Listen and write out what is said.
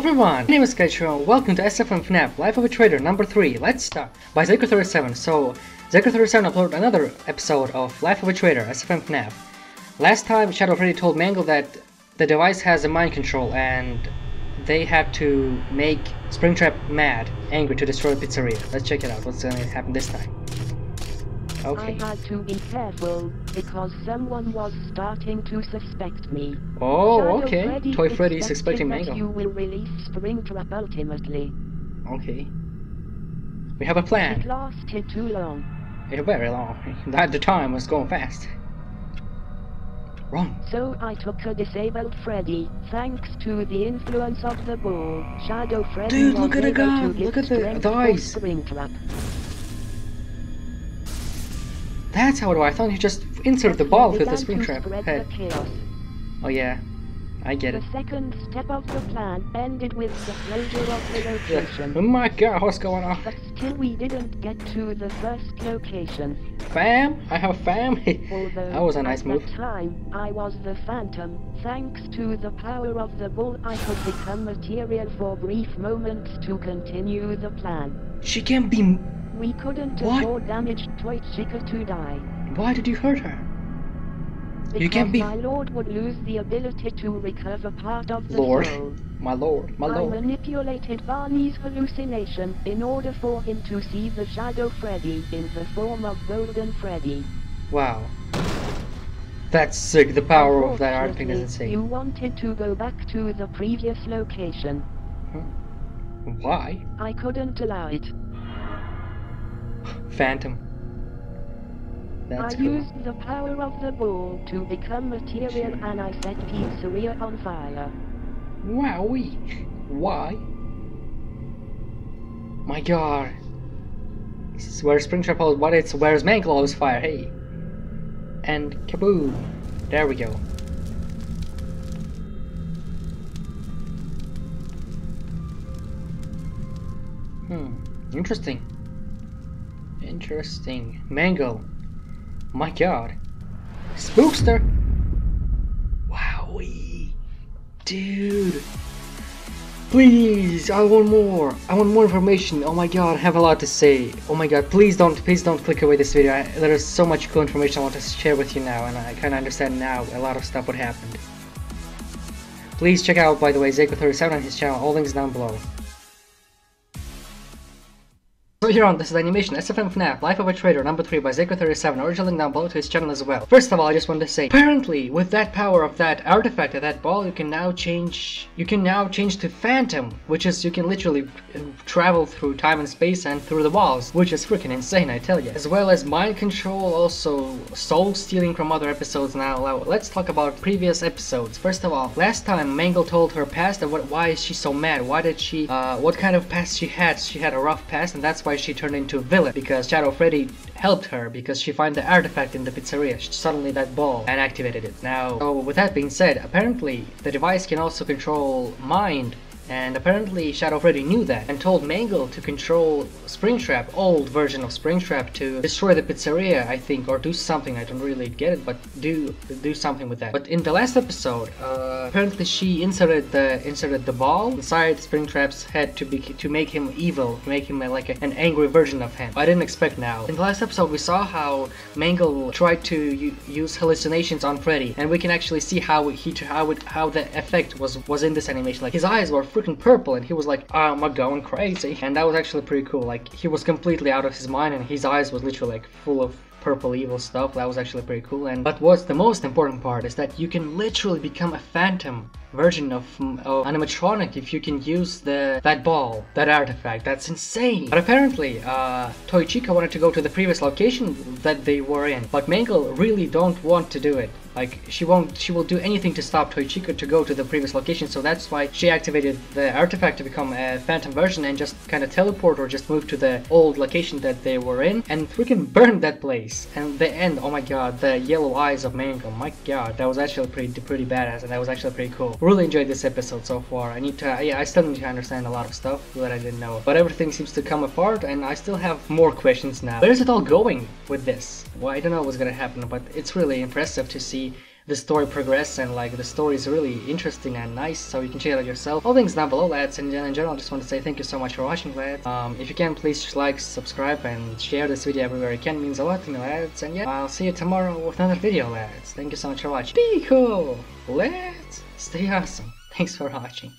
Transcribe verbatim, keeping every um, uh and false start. everyone, my name is Skychrew and welcome to S F M FNAF, Life of a Traitor number three, let's start, by Zajcu thirty-seven. So, Zajcu thirty-seven uploaded another episode of Life of a Traitor, S F M FNAF. Last time, Shadow Freddy told Mangle that the device has a mind control and they had to make Springtrap mad, angry to destroy the pizzeria. Let's check it out, what's gonna happen this time. Okay. I had to be careful, because someone was starting to suspect me. Oh, Shadow okay. Freddy Toy Freddy is expecting Mangle. You will release Springtrap ultimately. Okay. We have a plan. It lasted too long. It very long. That the time was going fast. Wrong. So I took a disabled Freddy. Thanks to the influence of the ball, Shadow Freddy. Dude, look at the gun. Look at the, the eyes. Springtrap. That's how it was. I thought you just insert the ball through the Springtrap head. Oh yeah, I get it. The second step of the plan ended with the closure of the location. Oh my god, what's going on? But still we didn't get to the first location. Fam? I have fam? That was a nice move. At that time, I was the Phantom. Thanks to the power of the ball, I could become material for brief moments to continue the plan. She can be... We couldn't what? afford damaged Toy Chica to die. Why did you hurt her? Because you can't be... my lord would lose the ability to recover part of the Lord, soul. my lord, my lord. I manipulated Barney's hallucination in order for him to see the Shadow Freddy in the form of Golden Freddy. Wow. That's sick, the power of that art thing is insane. You wanted to go back to the previous location. Huh? Why? I couldn't allow it. Phantom. That's I cool. used the power of the ball to become material and I set pizzeria on fire. Wowie. Why? My god. This is where Springtrap holds what it's where's Mangle always fire, hey. And kaboom. There we go. Hmm. Interesting. Interesting. Mangle. My god. Spookster! Wowie. Dude. Please, I want more. I want more information. Oh my god, I have a lot to say. Oh my god, please don't, please don't click away this video. I, there is so much cool information I want to share with you now, and I kind of understand now a lot of stuff what happened. Please check out, by the way, Zajcu thirty-seven on his channel. All links down below. So here on, this is animation, S F M FNAF, Life of a Traitor, number three by Zajcu thirty-seven, original link down below to his channel as well. First of all, I just wanted to say, apparently, with that power of that artifact of that ball, you can now change, you can now change to Phantom, which is, you can literally travel through time and space and through the walls, which is freaking insane, I tell you. As well as mind control, also soul stealing from other episodes now. Let's talk about previous episodes. First of all, last time Mangle told her past, and what, why is she so mad, why did she, uh, what kind of past she had, she had a rough past, and that's why she turned into a villain, because Shadow Freddy helped her because she found the artifact in the pizzeria, she suddenly that ball, and activated it. Now, so with that being said, apparently the device can also control mind, and apparently Shadow Freddy knew that and told Mangle to control Springtrap, old version of Springtrap, to destroy the pizzeria, I think, or do something. I don't really get it, but do do something with that. But in the last episode, uh, apparently she inserted the inserted the ball inside Springtrap's head to be to make him evil, to make him like a, an angry version of him. I didn't expect now. In the last episode, we saw how Mangle tried to use hallucinations on Freddy, and we can actually see how he how it, how the effect was was in this animation. Like his eyes were freaking purple and he was like, oh my, going crazy, and that was actually pretty cool. Like he was completely out of his mind and his eyes was literally like full of purple evil stuff. That was actually pretty cool. And but what's the most important part is that you can literally become a Phantom version of, of animatronic if you can use the that ball, that artifact. That's insane. But apparently uh, Toy Chica wanted to go to the previous location that they were in, but Mangle really don't want to do it. Like she won't, she will do anything to stop Toy Chica to go to the previous location, so that's why she activated the artifact to become a Phantom version and just kind of teleport or just move to the old location that they were in and freaking burn that place. And the end, oh my god, the yellow eyes of Mangle, my god, that was actually pretty pretty badass, and that was actually pretty cool. Really enjoyed this episode so far. I need to, yeah, I still need to understand a lot of stuff that I didn't know, but everything seems to come apart, and I still have more questions now. Where's it all going with this? Well, I don't know what's gonna happen, but it's really impressive to see the story progress, and like the story is really interesting and nice, so you can check it out yourself. All links down below, lads, and in general I just want to say thank you so much for watching, lads. Um, if you can, please just like, subscribe, and share this video everywhere you can. It means a lot to me, lads, and yeah, I'll see you tomorrow with another video, lads. Thank you so much for watching. Be cool, lads, stay awesome, thanks for watching.